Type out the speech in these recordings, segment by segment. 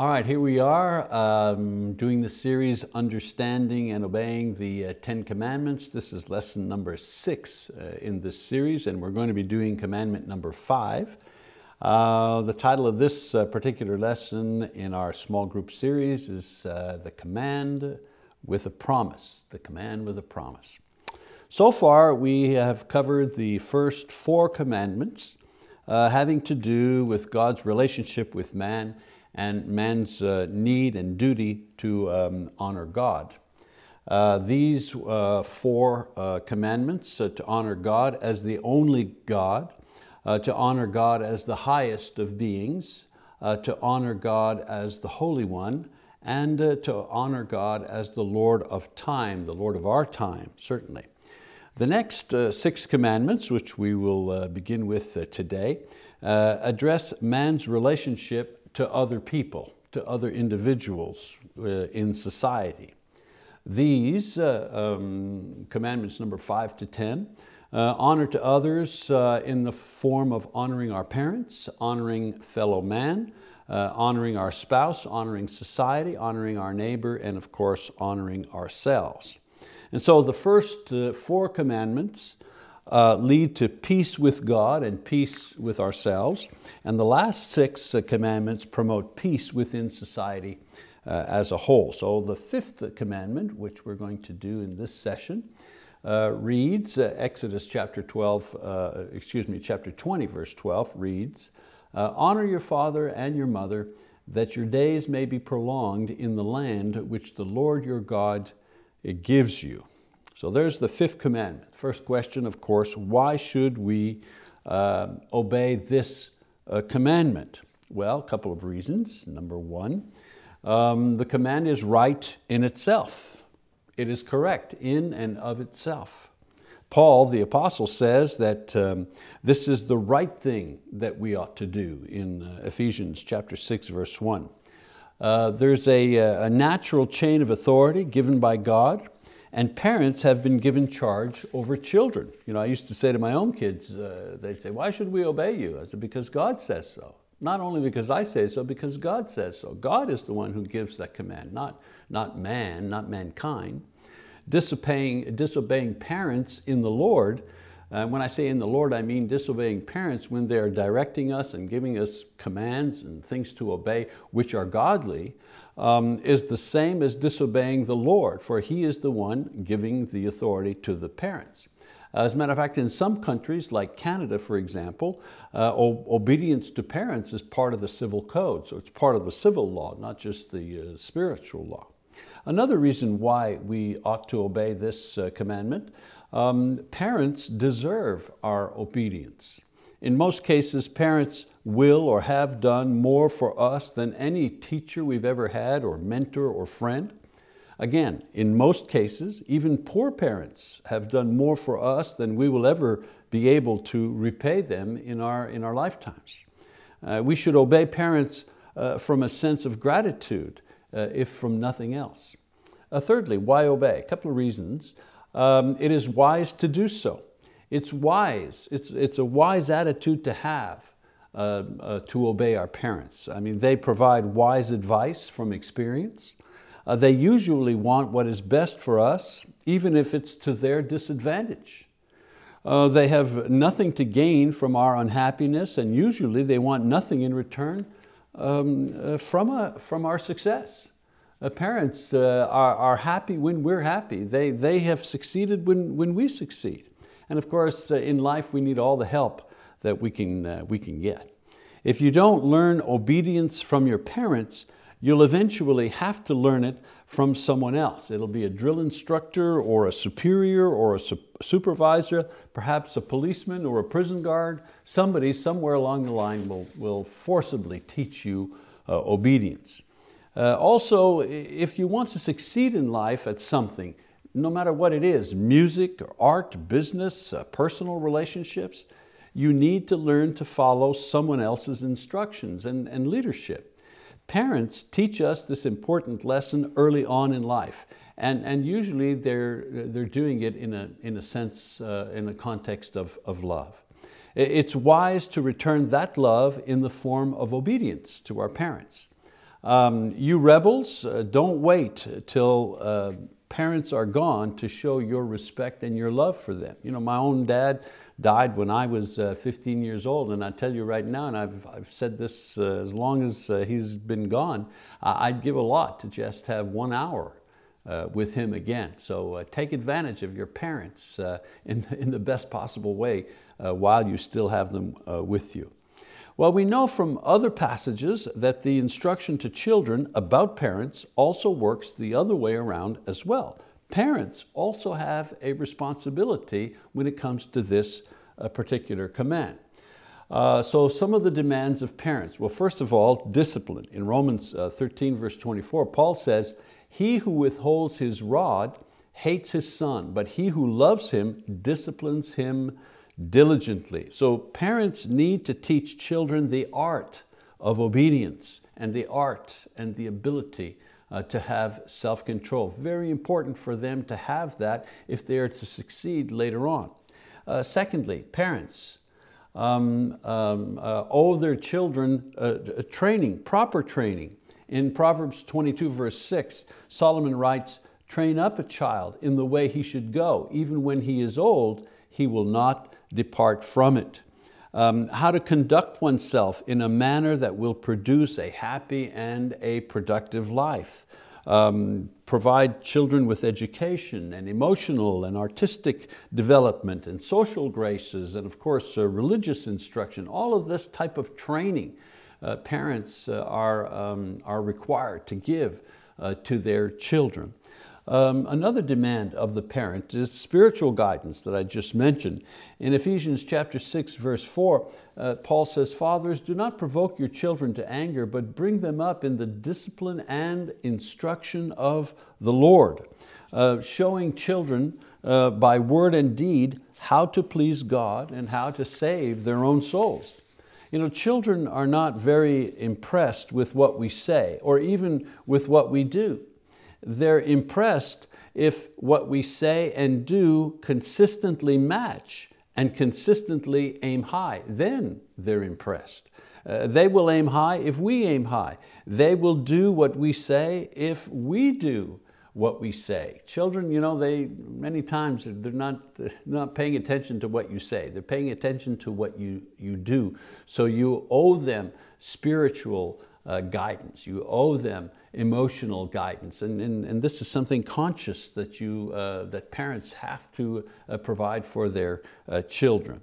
All right, here we are doing the series Understanding and Obeying the Ten Commandments. This is lesson number 6 in this series, and we're going to be doing commandment number 5. The title of this particular lesson in our small group series is The Command with a Promise. The Command with a Promise. So far, we have covered the first 4 commandments having to do with God's relationship with man and man's need and duty to honor God. These 4 commandments, to honor God as the only God, to honor God as the highest of beings, to honor God as the Holy One, and to honor God as the Lord of time, the Lord of our time, certainly. The next 6 commandments, which we will begin with today, address man's relationship to other people, to other individuals in society. These commandments number 5 to 10, honor to others in the form of honoring our parents, honoring fellow man, honoring our spouse, honoring society, honoring our neighbor, and of course, honoring ourselves. And so the first 4 commandments lead to peace with God and peace with ourselves. And the last 6 commandments promote peace within society as a whole. So the 5th commandment, which we're going to do in this session, reads, Exodus chapter 20, verse 12 reads, honor your father and your mother, that your days may be prolonged in the land which the Lord your God gives you. So there's the 5th commandment. First question, of course, why should we obey this commandment? Well, a couple of reasons. Number 1, the command is right in itself. It is correct in and of itself. Paul, the apostle, says that this is the right thing that we ought to do in Ephesians chapter 6, verse 1. There's a natural chain of authority given by God, and parents have been given charge over children. You know, I used to say to my own kids, they'd say, why should we obey you? I said, because God says so. Not only because I say so, because God says so. God is the one who gives that command, not man, not mankind. Disobeying parents in the Lord, when I say in the Lord, I mean disobeying parents when they are directing us and giving us commands and things to obey, which are godly, is the same as disobeying the Lord, for He is the one giving the authority to the parents. As a matter of fact, in some countries, like Canada, for example, obedience to parents is part of the civil code, so it's part of the civil law, not just the spiritual law. Another reason why we ought to obey this commandment, parents deserve our obedience. In most cases, parents will or have done more for us than any teacher we've ever had or mentor or friend. Again, in most cases, even poor parents have done more for us than we will ever be able to repay them in our lifetimes. We should obey parents from a sense of gratitude, if from nothing else. Thirdly, why obey? A couple of reasons. It is wise to do so. It's wise, it's a wise attitude to have, to obey our parents. I mean, they provide wise advice from experience. They usually want what is best for us, even if it's to their disadvantage. They have nothing to gain from our unhappiness, and usually they want nothing in return from our success. Parents are happy when we're happy. They have succeeded when we succeed. And of course, in life, we need all the help that we can get. If you don't learn obedience from your parents, you'll eventually have to learn it from someone else. It'll be a drill instructor or a superior or a supervisor, perhaps a policeman or a prison guard. Somebody somewhere along the line will forcibly teach you obedience. Also, if you want to succeed in life at something, no matter what it is, music, art, business, personal relationships, you need to learn to follow someone else's instructions and leadership. Parents teach us this important lesson early on in life, and usually they're doing it in a sense, in a context of love. It's wise to return that love in the form of obedience to our parents. You rebels, don't wait till parents are gone to show your respect and your love for them. You know, my own dad died when I was 15 years old, and I tell you right now, and I've said this as long as he's been gone, I'd give a lot to just have 1 hour with him again. So take advantage of your parents in the best possible way while you still have them with you. Well, we know from other passages that the instruction to children about parents also works the other way around as well. Parents also have a responsibility when it comes to this particular command. So some of the demands of parents. Well, first of all, discipline. In Romans 13, verse 24, Paul says, "He who withholds his rod hates his son, but he who loves him disciplines him diligently." So parents need to teach children the art of obedience and the art and the ability to have self-control. Very important for them to have that if they are to succeed later on. Secondly, parents owe their children training, proper training. In Proverbs 22, verse 6, Solomon writes, "Train up a child in the way he should go. Even when he is old, he will not depart from it." How to conduct oneself in a manner that will produce a happy and a productive life. Provide children with education and emotional and artistic development and social graces and, of course, religious instruction. All of this type of training parents are required to give to their children. Another demand of the parent is spiritual guidance that I just mentioned. In Ephesians chapter 6, verse 4, Paul says, "Fathers, do not provoke your children to anger, but bring them up in the discipline and instruction of the Lord," showing children by word and deed how to please God and how to save their own souls. You know, children are not very impressed with what we say or even with what we do. They're impressed if what we say and do consistently match and consistently aim high. Then they're impressed. They will aim high if we aim high. They will do what we say if we do what we say. Children, you know, they many times they're not paying attention to what you say. They're paying attention to what you do. So you owe them spiritual guidance. You owe them emotional guidance, and this is something conscious that that parents have to provide for their children.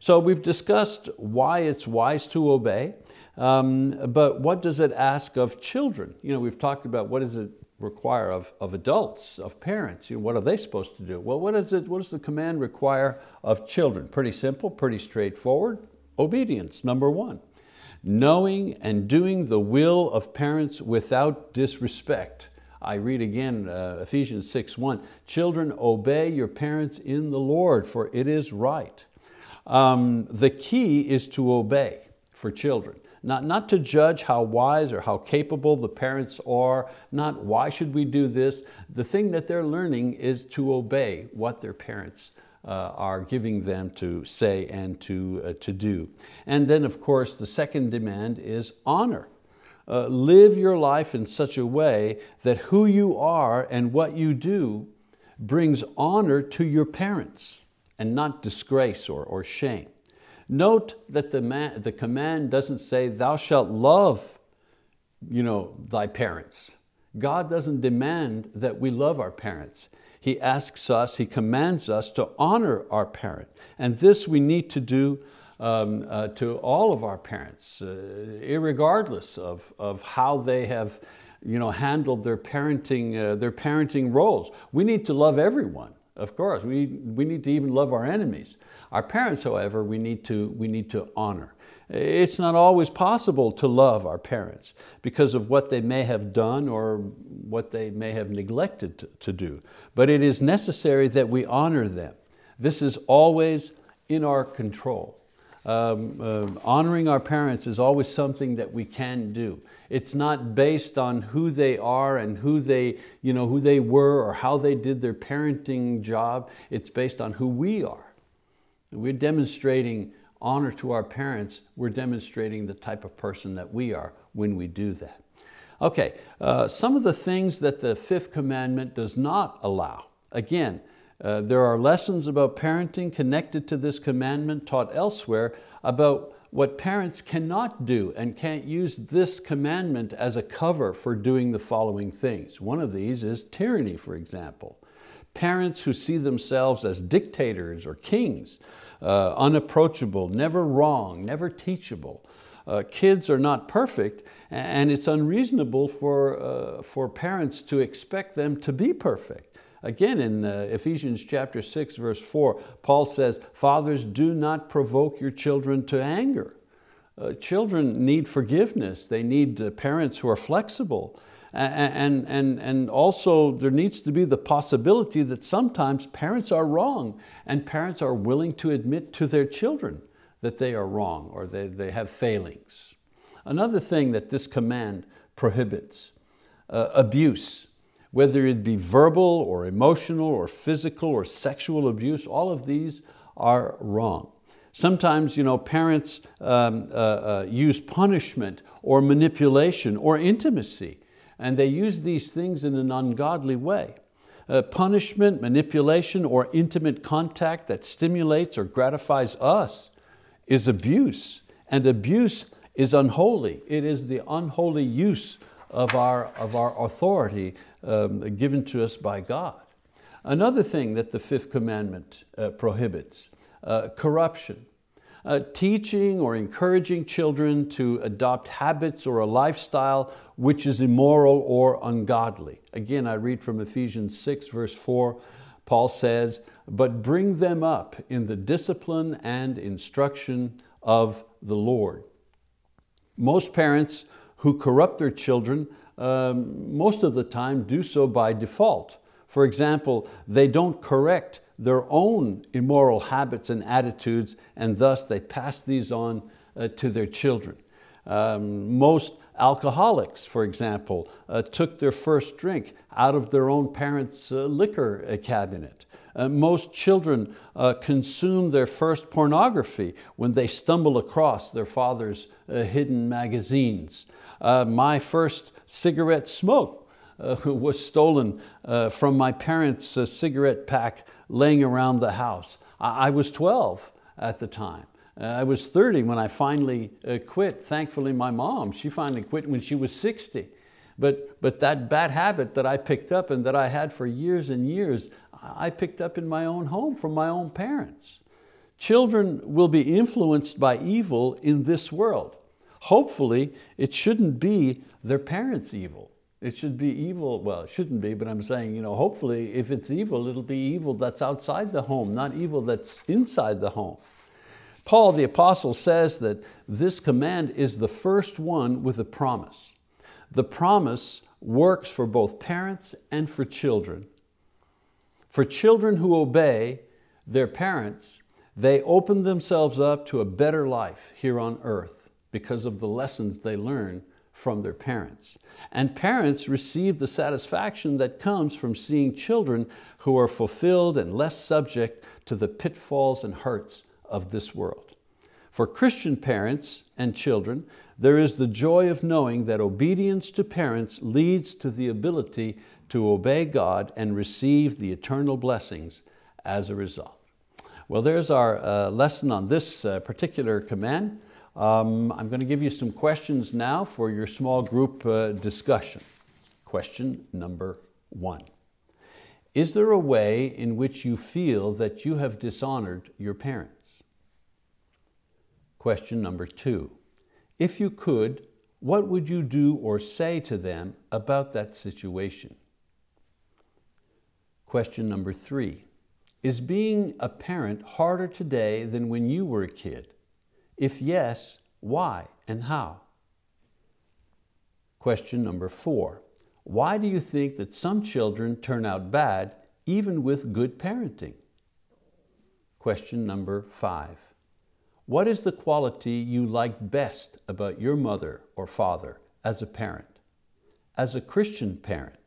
So we've discussed why it's wise to obey, but what does it ask of children? You know, we've talked about what does it require of adults, of parents. You know, what are they supposed to do? Well, what does the command require of children? Pretty simple, pretty straightforward. Obedience, number one. Knowing and doing the will of parents without disrespect. I read again Ephesians 6:1, "Children, obey your parents in the Lord, for it is right." The key is to obey for children. Not to judge how wise or how capable the parents are, not why should we do this. The thing that they're learning is to obey what their parents are giving them to say and to do. And then, of course, the second demand is honor. Live your life in such a way that who you are and what you do brings honor to your parents and not disgrace or shame. Note that the command doesn't say, "Thou shalt love, you know, thy parents." God doesn't demand that we love our parents. He asks us, He commands us to honor our parent. And this we need to do to all of our parents, irregardless of how they have, you know, handled their parenting roles. We need to love everyone, of course. We need to even love our enemies. Our parents, however, we need to honor. It's not always possible to love our parents because of what they may have done or what they may have neglected to do. But it is necessary that we honor them. This is always in our control. Honoring our parents is always something that we can do. It's not based on who they are and who they were or how they did their parenting job. It's based on who we are. We're demonstrating honor to our parents. We're demonstrating the type of person that we are when we do that. Okay, some of the things that the fifth commandment does not allow. Again, there are lessons about parenting connected to this commandment taught elsewhere about what parents cannot do and can't use this commandment as a cover for doing the following things. One of these is tyranny, for example. Parents who see themselves as dictators or kings, unapproachable, never wrong, never teachable. Kids are not perfect, and it's unreasonable for parents to expect them to be perfect. Again, in Ephesians chapter 6, verse 4, Paul says, "Fathers, do not provoke your children to anger." Children need forgiveness. They need parents who are flexible. And also there needs to be the possibility that sometimes parents are wrong and parents are willing to admit to their children that they are wrong or they have failings. Another thing that this command prohibits, abuse. Whether it be verbal or emotional or physical or sexual abuse, all of these are wrong. Sometimes, you know, parents use punishment or manipulation or intimacy, and they use these things in an ungodly way. Punishment, manipulation, or intimate contact that stimulates or gratifies us is abuse, and abuse is unholy. It is the unholy use of our authority given to us by God. Another thing that the fifth commandment prohibits, corruption. Teaching or encouraging children to adopt habits or a lifestyle which is immoral or ungodly. Again, I read from Ephesians 6, verse 4, Paul says, "But bring them up in the discipline and instruction of the Lord." Most parents who corrupt their children most of the time do so by default. For example, they don't correct their own immoral habits and attitudes, and thus they pass these on to their children. Most alcoholics, for example, took their first drink out of their own parents' liquor cabinet. Most children consume their first pornography when they stumble across their father's hidden magazines. My first cigarette smoke was stolen from my parents' cigarette pack laying around the house. I was 12 at the time. I was 30 when I finally quit. Thankfully, my mom, she finally quit when she was 60. But that bad habit that I picked up and that I had for years and years, I picked up in my own home from my own parents. Children will be influenced by evil in this world. Hopefully, it shouldn't be their parents' evil. It should be evil, well, it shouldn't be, but I'm saying, you know, hopefully if it's evil, it'll be evil that's outside the home, not evil that's inside the home. Paul the apostle says that this command is the first one with a promise. The promise works for both parents and for children. For children who obey their parents, they open themselves up to a better life here on earth because of the lessons they learn from their parents. And parents receive the satisfaction that comes from seeing children who are fulfilled and less subject to the pitfalls and hurts of this world. For Christian parents and children, there is the joy of knowing that obedience to parents leads to the ability to obey God and receive the eternal blessings as a result. Well, there's our lesson on this particular command. I'm going to give you some questions now for your small group discussion. Question number 1. Is there a way in which you feel that you have dishonored your parents? Question number 2. If you could, what would you do or say to them about that situation? Question number 3. Is being a parent harder today than when you were a kid? If yes, why and how? Question number 4. Why do you think that some children turn out bad even with good parenting? Question number 5. What is the quality you liked best about your mother or father as a parent, as a Christian parent?